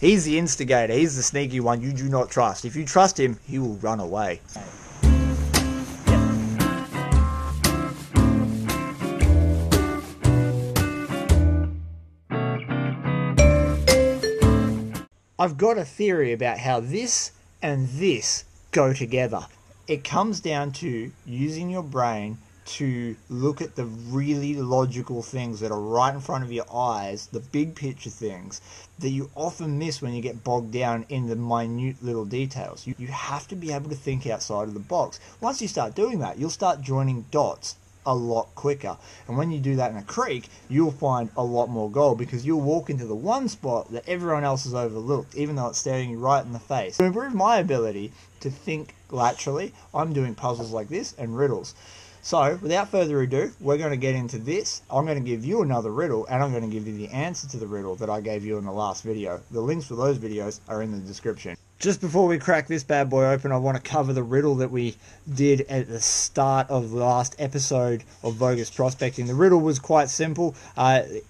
He's the instigator. He's the sneaky one you do not trust. If you trust him, he will run away. I've got a theory about how this and this go together. It comes down to using your brain to look at the really logical things that are right in front of your eyes, the big picture things that you often miss when you get bogged down in the minute little details. You have to be able to think outside of the box. Once you start doing that, you'll start joining dots a lot quicker, and when you do that in a creek, you'll find a lot more gold because you'll walk into the one spot that everyone else has overlooked, even though it's staring you right in the face. To improve my ability to think laterally, I'm doing puzzles like this and riddles. So without further ado, we're going to get into this. I'm going to give you another riddle, and I'm going to give you the answer to the riddle that I gave you in the last video. The links for those videos are in the description. Just before we crack this bad boy open, I want to cover the riddle that we did at the start of the last episode of Vogus Prospecting. The riddle was quite simple.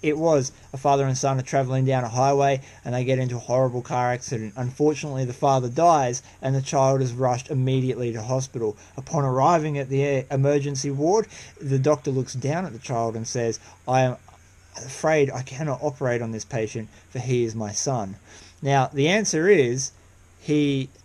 It was a father and son are traveling down a highway and they get into a horrible car accident. Unfortunately, the father dies and the child is rushed immediately to hospital. Upon arriving at the emergency ward, the doctor looks down at the child and says, "I am afraid I cannot operate on this patient, for he is my son." Now, the answer is...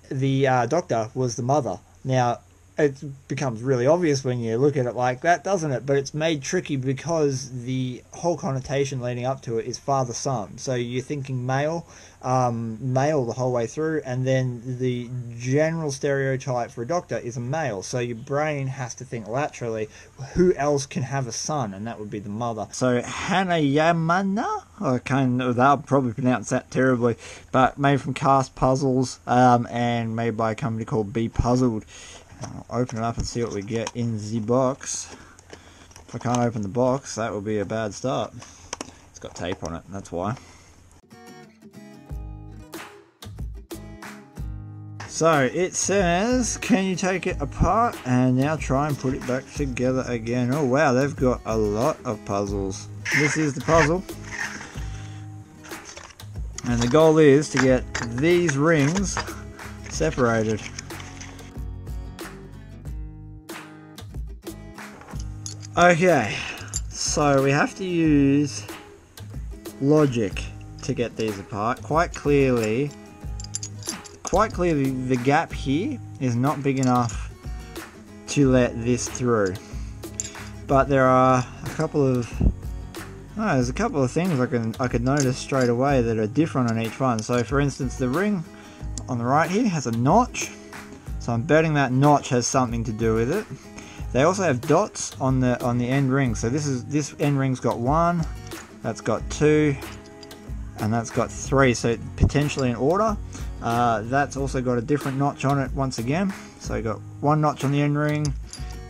the doctor was the mother. Now, it becomes really obvious when you look at it like that, doesn't it? But it's made tricky because the whole connotation leading up to it is father-son. So you're thinking male, male the whole way through, and then the general stereotype for a doctor is a male. So your brain has to think laterally, who else can have a son? And that would be the mother. So Hanayamana, I I'll probably pronounce that terribly, but made from cast puzzles and made by a company called Be Puzzled. I'll open it up and see what we get in the box. If I can't open the box, that will be a bad start. It's got tape on it, that's why. So it says, can you take it apart and now try and put it back together again? Oh wow, they've got a lot of puzzles. This is the puzzle. And the goal is to get these rings separated. Okay, so we have to use logic to get these apart. Quite clearly the gap here is not big enough to let this through. But there are a couple of things I could notice straight away that are different on each one. So for instance, the ring on the right here has a notch. So I'm betting that notch has something to do with it. They also have dots on the end ring. So this end ring's got one, that's got two, and that's got three. So potentially in order. That's also got a different notch on it once again. So you got one notch on the end ring.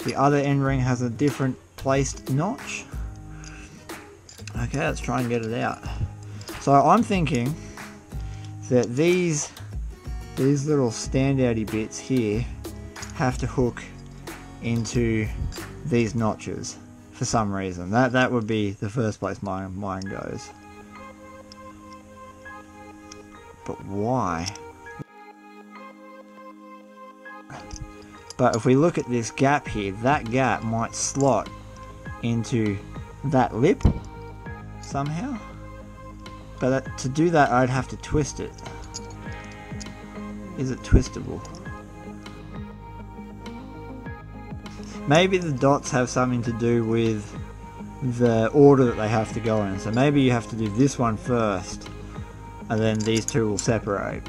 The other end ring has a different placed notch. Okay, let's try and get it out. So I'm thinking that these little standouty bits here have to hook into these notches for some reason. That would be the first place mine goes. But why? But if we look at this gap here, that gap might slot into that lip somehow. But to do that, I'd have to twist it. Is it twistable? Maybe the dots have something to do with the order that they have to go in. So maybe you have to do this one first, and then these two will separate.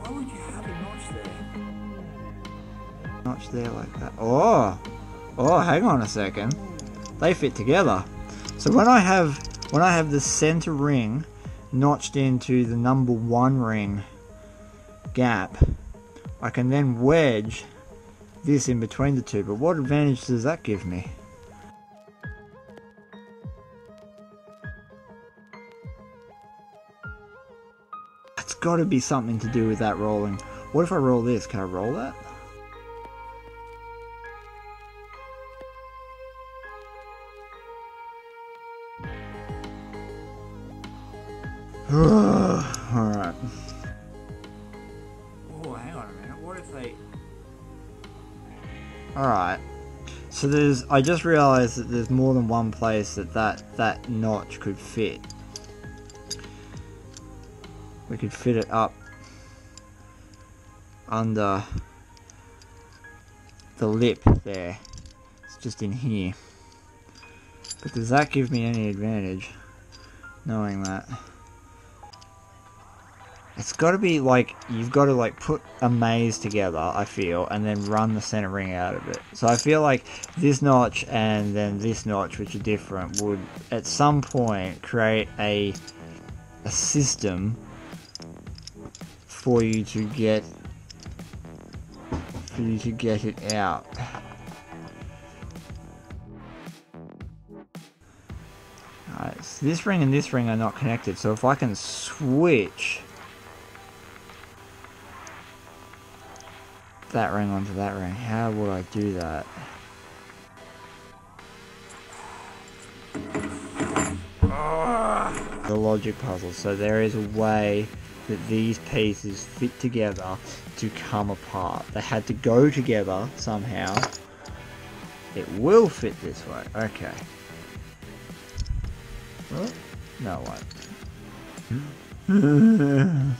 Why would you have a notch there? Notch there like that. Oh, hang on a second. They fit together. So when I have the center ring notched into the number one ring gap, I can then wedge this in between the two, but what advantage does that give me? It's got to be something to do with that rolling. What if I roll this? Can I roll that? Alright. Oh, hang on a minute. What if they... Alright. So there's... I just realised that there's more than one place that that notch could fit. We could fit it up under the lip there. It's just in here. But does that give me any advantage? Knowing that. It's got to be like, you've got to like put a maze together, I feel, and then run the center ring out of it. So I feel like this notch and then this notch, which are different, would at some point create a system for you to get it out. Alright, so this ring and this ring are not connected, so if I can switch that ring onto that ring. How would I do that? The logic puzzle. So there is a way that these pieces fit together to come apart. They had to go together somehow. It will fit this way. Okay. Will it? No, it won't.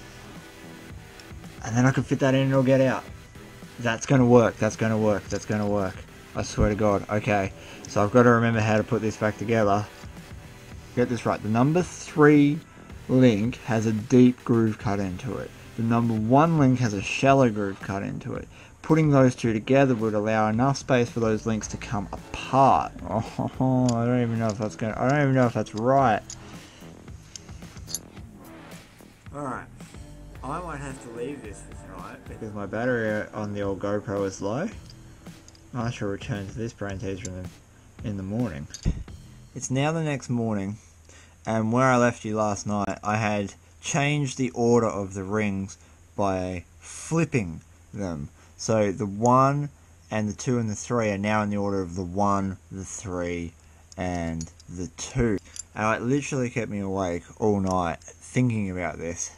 And then I can fit that in and it'll get out. That's gonna work, that's gonna work, that's gonna work. I swear to God. Okay, so I've got to remember how to put this back together. Get this right. The number 3 link has a deep groove cut into it. The number 1 link has a shallow groove cut into it. Putting those two together would allow enough space for those links to come apart. Oh, I don't even know if that's gonna... I don't even know if that's right. Alright. I might have to leave this for tonight because my battery on the old GoPro is low. I shall return to this brain teaser in the morning. It's now the next morning, and where I left you last night, I had changed the order of the rings by flipping them. So the 1 and the 2 and the 3 are now in the order of the 1, the 3, and the 2. And it literally kept me awake all night thinking about this.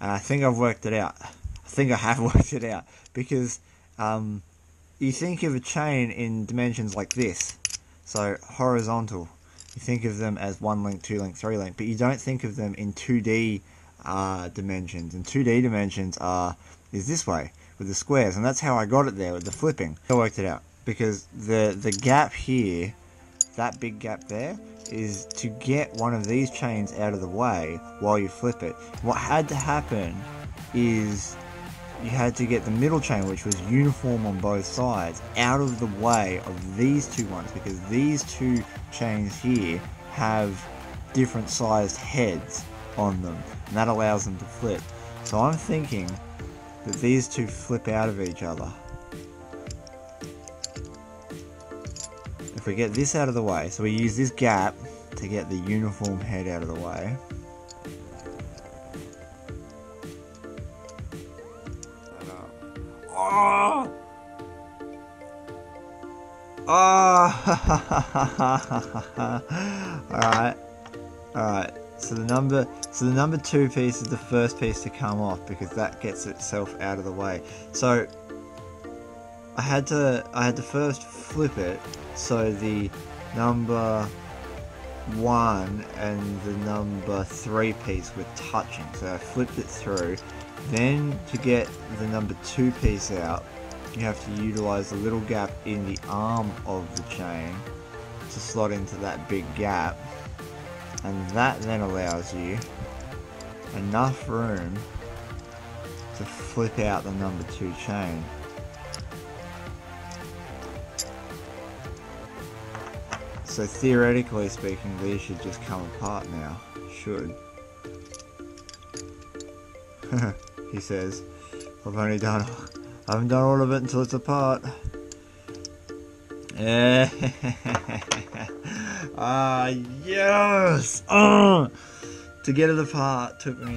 And I think I've worked it out. I think I have worked it out. Because you think of a chain in dimensions like this. So horizontal. You think of them as 1 link, 2 link, 3 link. But you don't think of them in 2D dimensions. And 2D dimensions is this way with the squares. And that's how I got it there with the flipping. I worked it out. Because the gap here, that big gap there, is to get one of these chains out of the way while you flip it. What had to happen is you had to get the middle chain, which was uniform on both sides, out of the way of these two ones, because these two chains here have different sized heads on them, and that allows them to flip. So I'm thinking that these two flip out of each other. If we get this out of the way, so we use this gap to get the uniform head out of the way. Oh! Oh! Alright. Alright. So the number 2 piece is the first piece to come off because that gets itself out of the way. So I had to first flip it so the number 1 and the number 3 piece were touching. So I flipped it through. Then to get the number 2 piece out, you have to utilize the little gap in the arm of the chain to slot into that big gap. And that then allows you enough room to flip out the number 2 chain. So theoretically speaking, these should just come apart now. Should. He says, I haven't done all of it until it's apart. Ah, yes! To get it apart took me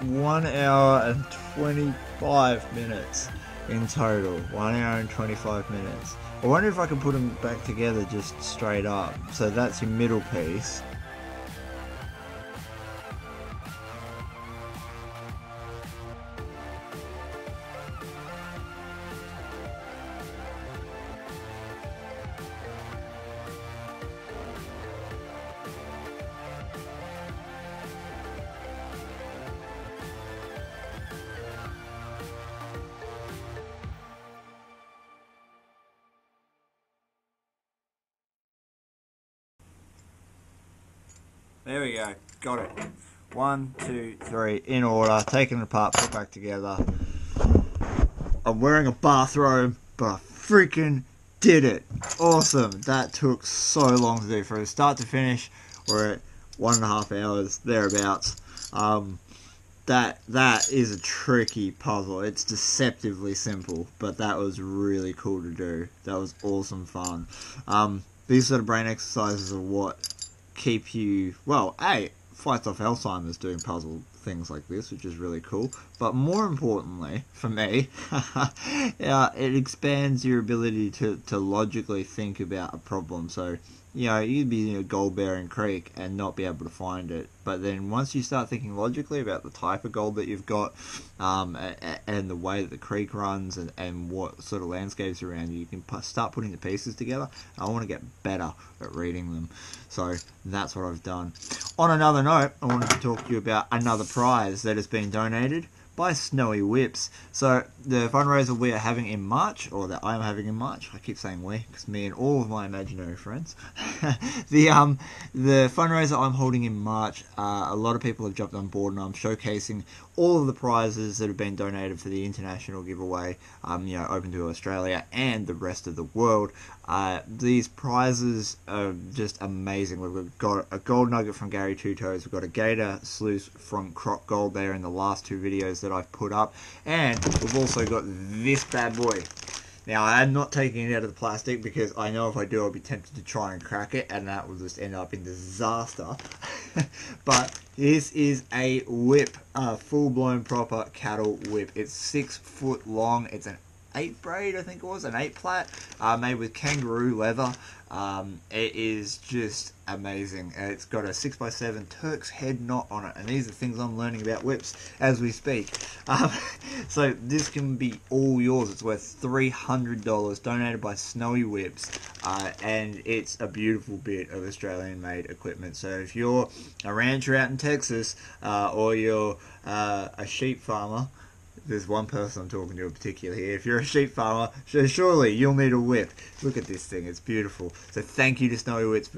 1 hour and 25 minutes in total. 1 hour and 25 minutes. I wonder if I can put them back together just straight up. So that's your middle piece. There we go, got it. 1, 2, 3, in order, taken apart, put back together. I'm wearing a bathrobe, but I freaking did it. Awesome. That took so long to do. From start to finish, we're at 1.5 hours, thereabouts. That is a tricky puzzle. It's deceptively simple, but that was really cool to do. That was awesome fun. These sort of brain exercises are what keep you, well, A, fights off Alzheimer's doing puzzle things like this, which is really cool. But more importantly, for me, it expands your ability to logically think about a problem. So, you know, you'd be in a gold bearing creek and not be able to find it. But then once you start thinking logically about the type of gold that you've got, and the way that the creek runs, and what sort of landscapes around you, you can start putting the pieces together. I want to get better at reading them. So that's what I've done. On another note, I wanted to talk to you about another prize that has been donated by Snowy Whips. So the fundraiser we are having in March, or that I'm having in March, I keep saying we because me and all of my imaginary friends, the fundraiser I'm holding in March, a lot of people have jumped on board, and I'm showcasing all of the prizes that have been donated for the international giveaway, you know, open to Australia and the rest of the world. These prizes are just amazing. We've got a gold nugget from Gary Two Toes, we've got a gator sluice from Croc Gold there in the last two videos that I've put up, and we've also got this bad boy. Now I'm not taking it out of the plastic because I know if I do I'll be tempted to try and crack it, and that will just end up in disaster. But this is a whip, a full-blown proper cattle whip. It's 6 foot long. It's an 8 braid, I think it was, an 8 plait, made with kangaroo leather. It is just amazing. It's got a 6x7 Turk's head knot on it, and these are things I'm learning about whips as we speak. So this can be all yours. It's worth $300, donated by Snowy Whips, and it's a beautiful bit of Australian-made equipment. So if you're a rancher out in Texas, or you're a sheep farmer, there's one person I'm talking to in particular here. If you're a sheep farmer, surely you'll need a whip. Look at this thing, it's beautiful. So thank you to Snowy Whips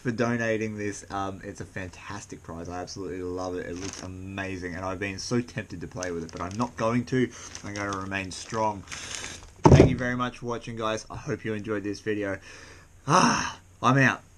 for donating this. It's a fantastic prize. I absolutely love it. It looks amazing, and I've been so tempted to play with it, but I'm not going to. I'm going to remain strong. Thank you very much for watching, guys. I hope you enjoyed this video. I'm out.